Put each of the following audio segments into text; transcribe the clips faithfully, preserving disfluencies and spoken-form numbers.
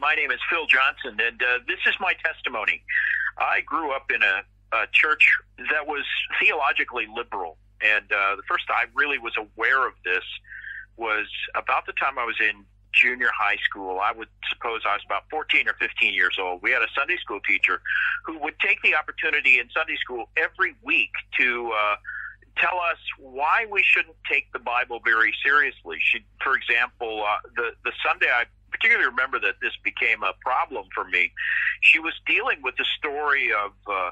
my name is Phil Johnson, and uh, this is my testimony. I grew up in a, a church that was theologically liberal, and uh, the first I really was aware of this was about the time I was in junior high school. I would suppose I was about fourteen or fifteen years old. We had a Sunday school teacher who would take the opportunity in Sunday school every week to uh, tell us why we shouldn't take the Bible very seriously. She, for example, uh, the, the Sunday I particularly remember that this became a problem for me, she was dealing with the story of uh,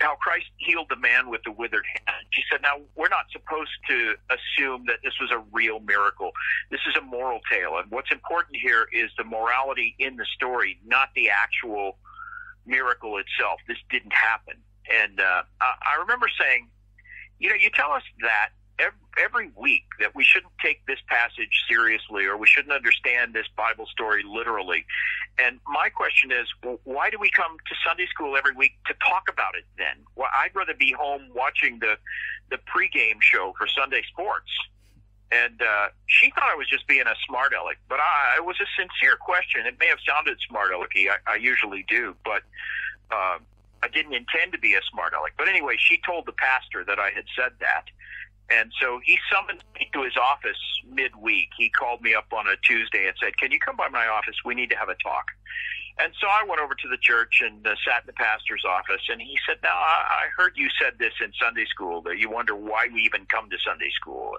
how Christ healed the man with the withered hand. She said, now, we're not supposed to assume that this was a real miracle. This is a moral tale, and what's important here is the morality in the story, not the actual miracle itself. This didn't happen. And uh, I remember saying, you know, you tell us that every week that we shouldn't take this passage seriously, or we shouldn't understand this Bible story literally. And my question is, well, why do we come to Sunday school every week to talk about it then? Well, I'd rather be home watching the, the pregame show for Sunday sports. And uh, she thought I was just being a smart aleck, but I, it was a sincere question. It may have sounded smart alecky. I, I usually do, but uh, I didn't intend to be a smart aleck. But anyway, she told the pastor that I had said that. And so he summoned me to his office midweek. He called me up on a Tuesday and said, can you come by my office? We need to have a talk. And so I went over to the church and uh, sat in the pastor's office. And he said, now, I, I heard you said this in Sunday school, that you wonder why we even come to Sunday school.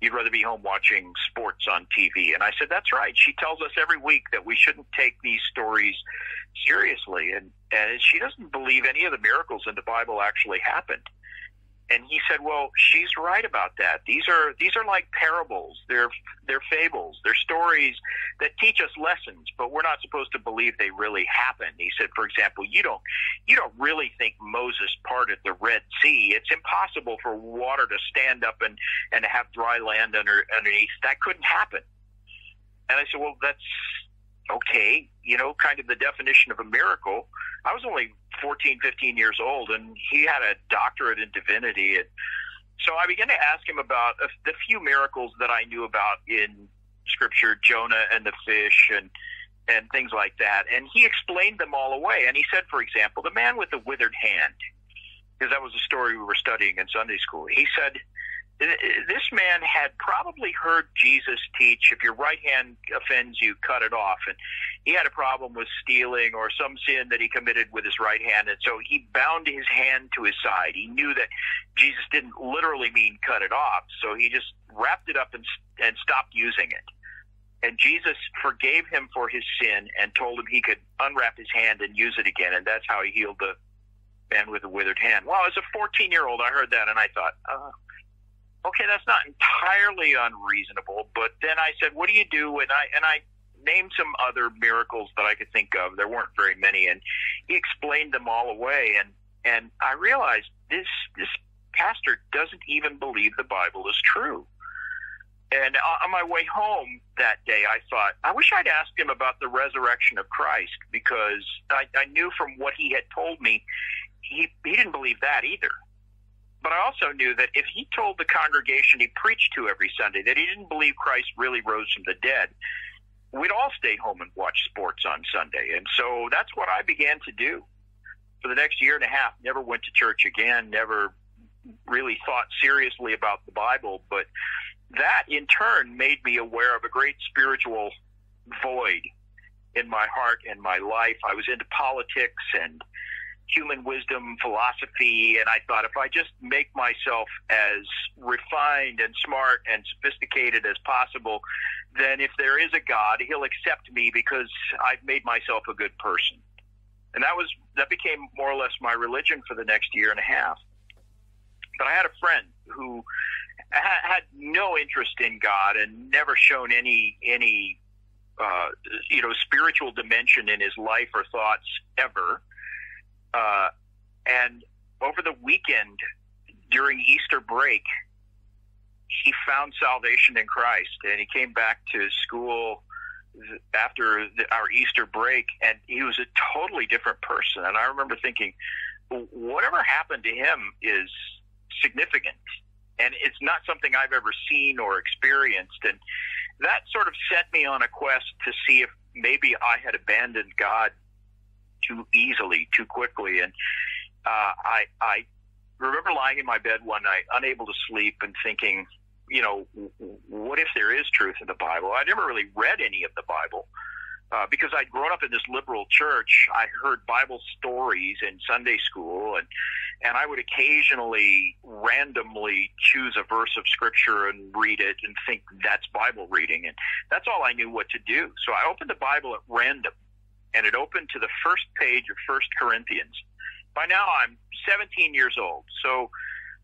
You'd rather be home watching sports on T V. And I said, that's right. She tells us every week that we shouldn't take these stories seriously. And, and she doesn't believe any of the miracles in the Bible actually happened. And he said, well, she's right about that. These are these are like parables. They're they're fables. They're stories that teach us lessons, but we're not supposed to believe they really happened. He said, for example, you don't you don't really think Moses parted the Red Sea. It's impossible for water to stand up and, and have dry land under underneath. That couldn't happen. And I said, well, that's okay, you know, kind of the definition of a miracle. I was only fourteen, fifteen years old, and he had a doctorate in divinity. And so I began to ask him about the few miracles that I knew about in Scripture, Jonah and the fish and and things like that. And he explained them all away. And he said, for example, the man with the withered hand, because that was a story we were studying in Sunday school. He said, this man had probably heard Jesus teach, if your right hand offends you, cut it off. And he had a problem with stealing or some sin that he committed with his right hand, and so he bound his hand to his side. He knew that Jesus didn't literally mean cut it off, so he just wrapped it up and, and stopped using it. And Jesus forgave him for his sin and told him he could unwrap his hand and use it again, and that's how he healed the man with the withered hand. Well, as a fourteen-year-old, I heard that, and I thought, oh. Okay, that's not entirely unreasonable, but then I said, what do you do? And I and I named some other miracles that I could think of. There weren't very many, and he explained them all away, and, and I realized this this pastor doesn't even believe the Bible is true. And on my way home that day, I thought, I wish I'd asked him about the resurrection of Christ, because I, I knew from what he had told me, he he didn't believe that either. But I also knew that if he told the congregation he preached to every Sunday that he didn't believe Christ really rose from the dead, we'd all stay home and watch sports on Sunday. And so that's what I began to do. For the next year and a half, never went to church again, never really thought seriously about the Bible. But that, in turn, made me aware of a great spiritual void in my heart and my life. I was into politics and human wisdom, philosophy, and I thought, if I just make myself as refined and smart and sophisticated as possible, then if there is a God, he'll accept me because I've made myself a good person. And that was that became more or less my religion for the next year and a half. But I had a friend who had no interest in God and never shown any any uh, you know spiritual dimension in his life or thoughts ever. Uh, and over the weekend during Easter break, he found salvation in Christ, and he came back to school after the, our Easter break, and he was a totally different person. And I remember thinking, whatever happened to him is significant, and it's not something I've ever seen or experienced. And that sort of set me on a quest to see if maybe I had abandoned God too easily, too quickly. And uh, I, I remember lying in my bed one night, unable to sleep, and thinking, you know, what if there is truth in the Bible? I never really read any of the Bible. Uh, because I'd grown up in this liberal church, I heard Bible stories in Sunday school, and and I would occasionally randomly choose a verse of Scripture and read it and think that's Bible reading, and that's all I knew what to do. So I opened the Bible at random, and it opened to the first page of First Corinthians. By now I'm seventeen years old, so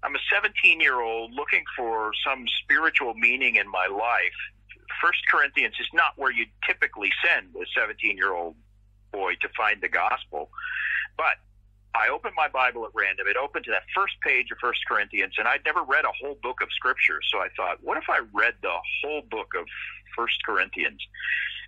I'm a seventeen-year-old looking for some spiritual meaning in my life. First Corinthians is not where you typically send a seventeen-year-old boy to find the gospel. But I opened my Bible at random. It opened to that first page of First Corinthians, and I'd never read a whole book of Scripture. So I thought, what if I read the whole book of First Corinthians?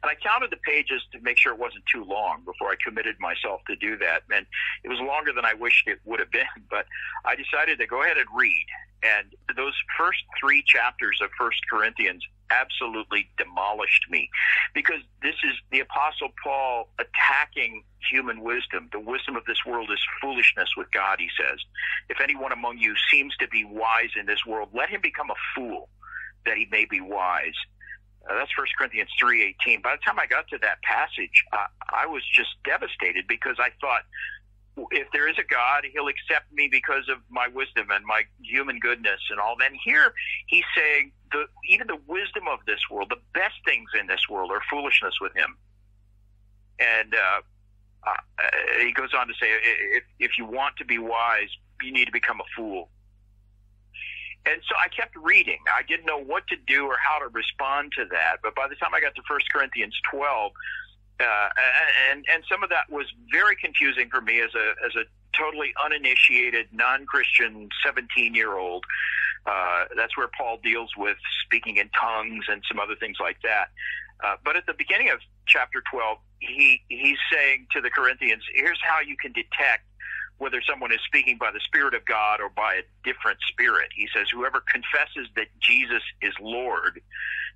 And I counted the pages to make sure it wasn't too long before I committed myself to do that. And it was longer than I wished it would have been, but I decided to go ahead and read. And those first three chapters of First Corinthians absolutely demolished me, because this is the Apostle Paul attacking human wisdom. The wisdom of this world is foolishness with God, he says. If anyone among you seems to be wise in this world, let him become a fool that he may be wise. Uh, that's First Corinthians three eighteen. By the time I got to that passage, uh, I was just devastated, because I thought, if there is a God, he'll accept me because of my wisdom and my human goodness and all. Then here he's saying the, even the wisdom of this world, the best things in this world, are foolishness with him. And uh, uh, he goes on to say, if, if you want to be wise, you need to become a fool. And so I kept reading. I didn't know what to do or how to respond to that. But by the time I got to First Corinthians twelve, Uh, and, and some of that was very confusing for me as a as a totally uninitiated, non-Christian seventeen-year-old. Uh, that's where Paul deals with speaking in tongues and some other things like that. Uh, but at the beginning of chapter twelve, he he's saying to the Corinthians, here's how you can detect whether someone is speaking by the Spirit of God or by a different spirit. He says, whoever confesses that Jesus is Lord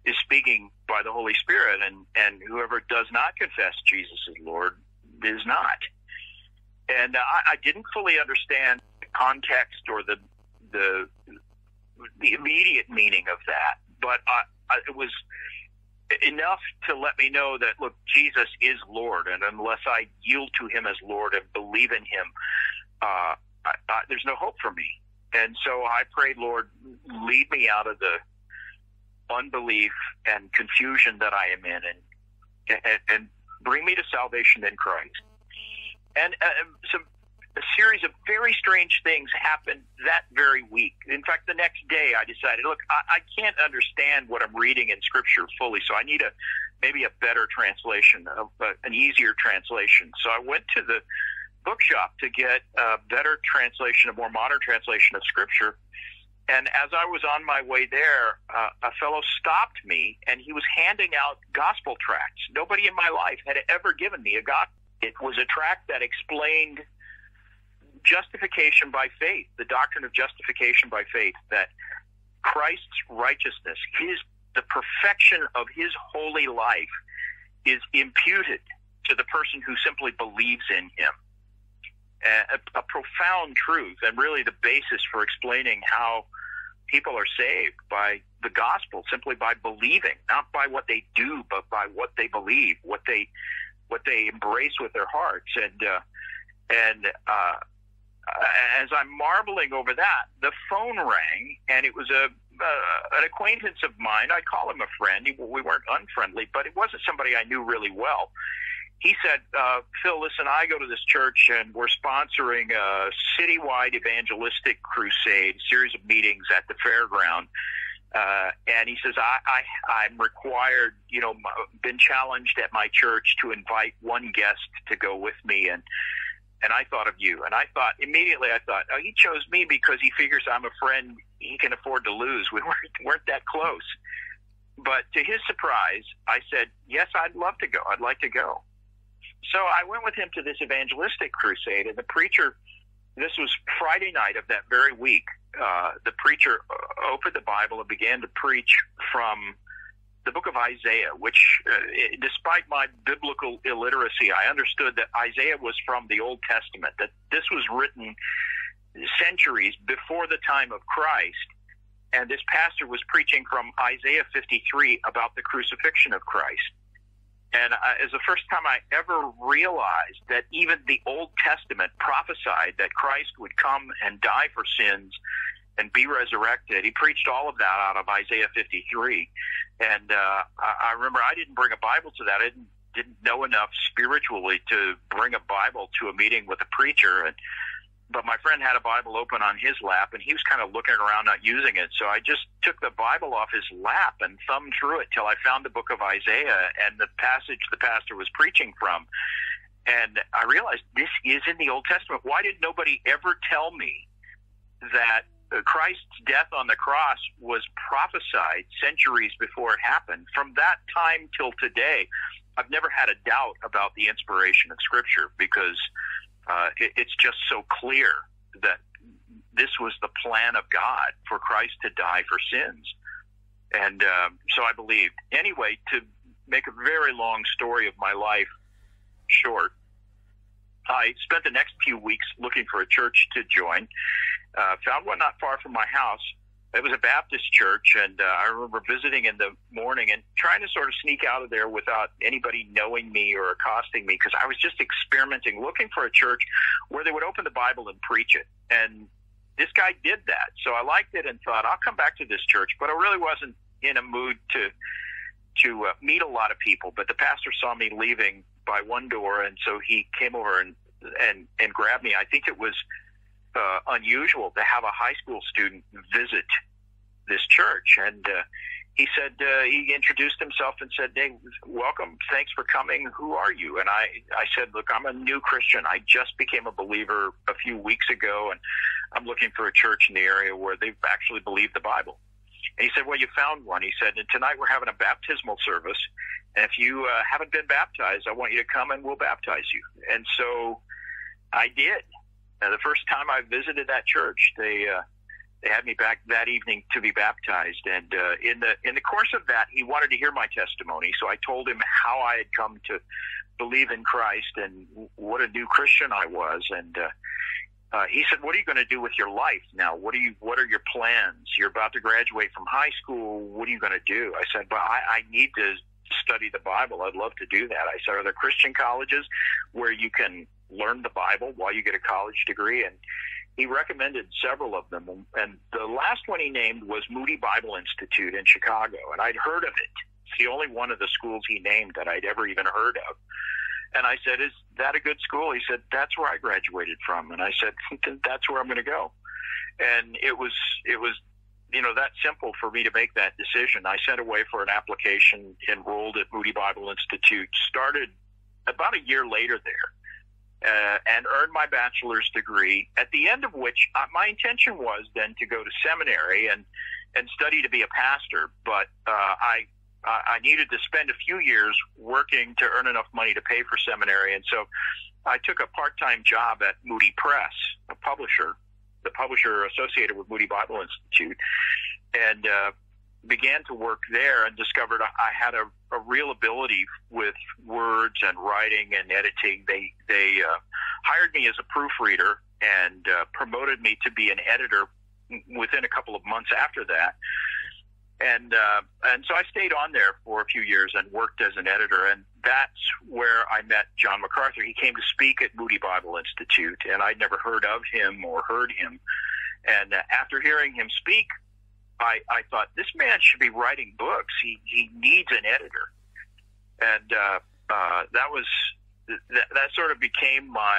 is speaking by the Holy Spirit, and, and whoever does not confess Jesus is Lord is not. And I, I didn't fully understand the context or the the, the immediate meaning of that, but I, I, it was enough to let me know that, look, Jesus is Lord, and unless I yield to him as Lord and believe in him, uh, I, I, there's no hope for me. And so I prayed, Lord, lead me out of the unbelief and confusion that I am in, and, and, and bring me to salvation in Christ. And uh, some a series of very strange things happened that very week. In fact, the next day I decided, look, I, I can't understand what I'm reading in Scripture fully, so I need a maybe a better translation, a, a, an easier translation. So I went to the bookshop to get a better translation, a more modern translation of Scripture. And as I was on my way there, uh, a fellow stopped me, and he was handing out gospel tracts. Nobody in my life had ever given me a gospel. It was a tract that explained justification by faith, the doctrine of justification by faith, that Christ's righteousness, his the perfection of his holy life, is imputed to the person who simply believes in him. A, a profound truth, and really the basis for explaining how people are saved by the gospel, simply by believing, not by what they do, but by what they believe, what they what they embrace with their hearts. And uh, and uh, as I'm marveling over that, the phone rang, and it was a uh, an acquaintance of mine. I call him a friend. He, we weren't unfriendly, but it wasn't somebody I knew really well. He said, uh, Phil, listen, I go to this church, and we're sponsoring a citywide evangelistic crusade, series of meetings at the fairground. Uh, and he says, I, I, I'm required, you know, been challenged at my church to invite one guest to go with me. And, and I thought of you. And I thought, immediately I thought, oh, he chose me because he figures I'm a friend he can afford to lose. We weren't, weren't that close. But to his surprise, I said, yes, I'd love to go. I'd like to go. So I went with him to this evangelistic crusade, and the preacher, this was Friday night of that very week, uh, the preacher opened the Bible and began to preach from the book of Isaiah, which uh, it, despite my biblical illiteracy, I understood that Isaiah was from the Old Testament, that this was written centuries before the time of Christ, and this pastor was preaching from Isaiah fifty-three about the crucifixion of Christ. And uh, it was the first time I ever realized that even the Old Testament prophesied that Christ would come and die for sins and be resurrected. He preached all of that out of Isaiah fifty-three. And uh, I remember I didn't bring a Bible to that. I didn't, didn't know enough spiritually to bring a Bible to a meeting with a preacher. And, but my friend had a Bible open on his lap, and he was kind of looking around not using it. So I just took the Bible off his lap and thumbed through it till I found the book of Isaiah and the passage the pastor was preaching from. And I realized this is in the Old Testament. Why did nobody ever tell me that Christ's death on the cross was prophesied centuries before it happened? From that time till today, I've never had a doubt about the inspiration of Scripture, because uh, it, it's just so clear that this was the plan of God for Christ to die for sins. And uh, so I believed. Anyway, to make a very long story of my life short, I spent the next few weeks looking for a church to join. Uh, found one not far from my house. It was a Baptist church, and uh, I remember visiting in the morning and trying to sort of sneak out of there without anybody knowing me or accosting me, because I was just experimenting, looking for a church where they would open the Bible and preach it. And this guy did that. So I liked it and thought, I'll come back to this church, but I really wasn't in a mood to to uh, meet a lot of people. But the pastor saw me leaving by one door, and so he came over and, and, and grabbed me. I think it was Uh, unusual to have a high school student visit this church. And uh, he said, uh, he introduced himself and said, "Hey, welcome. Thanks for coming. Who are you?" And I, I said, "Look, I'm a new Christian. I just became a believer a few weeks ago, and I'm looking for a church in the area where they actually believe the Bible." And he said, "Well, you found one." He said, "And tonight we're having a baptismal service. And if you uh, haven't been baptized, I want you to come and we'll baptize you." And so I did. Now, the first time I visited that church, they uh, they had me back that evening to be baptized. And uh, in the in the course of that, he wanted to hear my testimony. So I told him how I had come to believe in Christ and what a new Christian I was. And uh, uh, he said, "What are you going to do with your life now? What are you? What are your plans? You're about to graduate from high school. What are you going to do?" I said, "But I, I need to study the Bible. I'd love to do that." I said, "Are there Christian colleges where you can learn the Bible while you get a college degree?" And he recommended several of them, and the last one he named was Moody Bible Institute in Chicago, and I'd heard of it. It's the only one of the schools he named that I'd ever even heard of. And I said, "Is that a good school?" He said, "That's where I graduated from." And I said, "That's where I'm going to go." And it was it was you know, that simple for me to make that decision. I sent away for an application, enrolled at Moody Bible Institute, started about a year later there. Uh, and earned my bachelor's degree, at the end of which uh, my intention was then to go to seminary and, and study to be a pastor. But uh, I I needed to spend a few years working to earn enough money to pay for seminary. And so I took a part-time job at Moody Press, a publisher, the publisher associated with Moody Bible Institute, and uh, began to work there and discovered I had a, a real ability with words and writing and editing. They they uh, hired me as a proofreader and uh, promoted me to be an editor within a couple of months after that. And uh, and so I stayed on there for a few years and worked as an editor, and that's where I met John MacArthur. He came to speak at Moody Bible Institute, and I'd never heard of him or heard him. And uh, after hearing him speak, I, I thought, this man should be writing books. He he needs an editor. And uh, uh, that was th- that sort of became my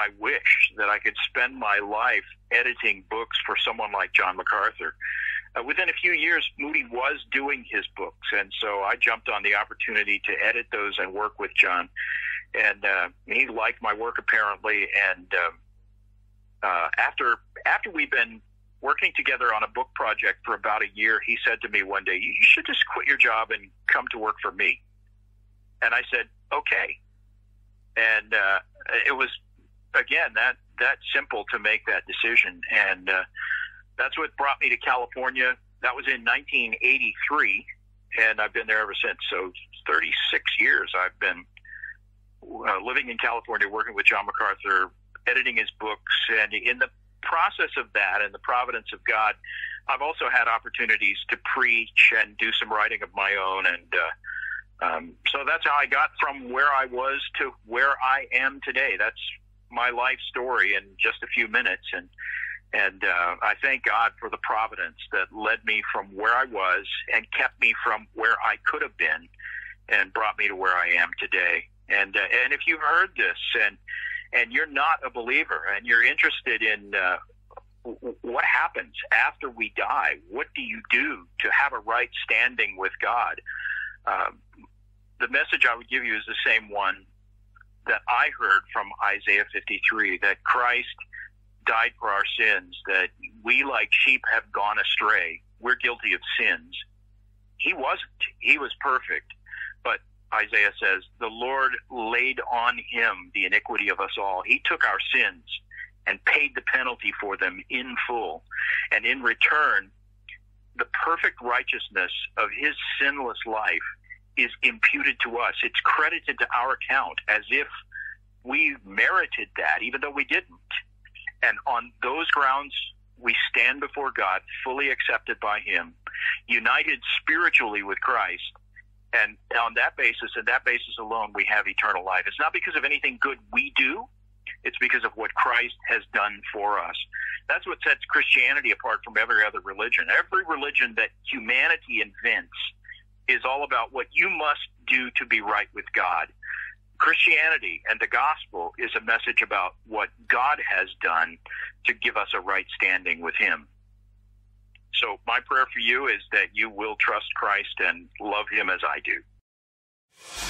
my wish, that I could spend my life editing books for someone like John MacArthur. Uh, within a few years, Moody was doing his books, and so I jumped on the opportunity to edit those and work with John. And uh, he liked my work, apparently. And uh, uh, after after we've been working together on a book project for about a year, he said to me one day, "You should just quit your job and come to work for me." And I said, "Okay." And uh, it was, again, that, that simple to make that decision. And uh, that's what brought me to California. That was in nineteen eighty-three. and I've been there ever since. So thirty-six years I've been uh, living in California, working with John MacArthur, editing his books. And in the process of that and the providence of God, I've also had opportunities to preach and do some writing of my own. And uh, um, so that's how I got from where I was to where I am today. That's my life story in just a few minutes. And and uh, I thank God for the providence that led me from where I was and kept me from where I could have been and brought me to where I am today. And uh, and if you've heard this and, and you're not a believer and you're interested in uh, what happens after we die, what do you do to have a right standing with God, uh, the message I would give you is the same one that I heard from Isaiah fifty-three, that Christ died for our sins, that we like sheep have gone astray. We're guilty of sins. He wasn't. He was perfect. But Isaiah says, the Lord laid on him the iniquity of us all. He took our sins and paid the penalty for them in full. And in return, the perfect righteousness of his sinless life is imputed to us. It's credited to our account as if we merited that, even though we didn't. And on those grounds, we stand before God, fully accepted by him, united spiritually with Christ. And on that basis, and that basis alone, we have eternal life. It's not because of anything good we do. It's because of what Christ has done for us. That's what sets Christianity apart from every other religion. Every religion that humanity invents is all about what you must do to be right with God. Christianity and the gospel is a message about what God has done to give us a right standing with him. So my prayer for you is that you will trust Christ and love him as I do.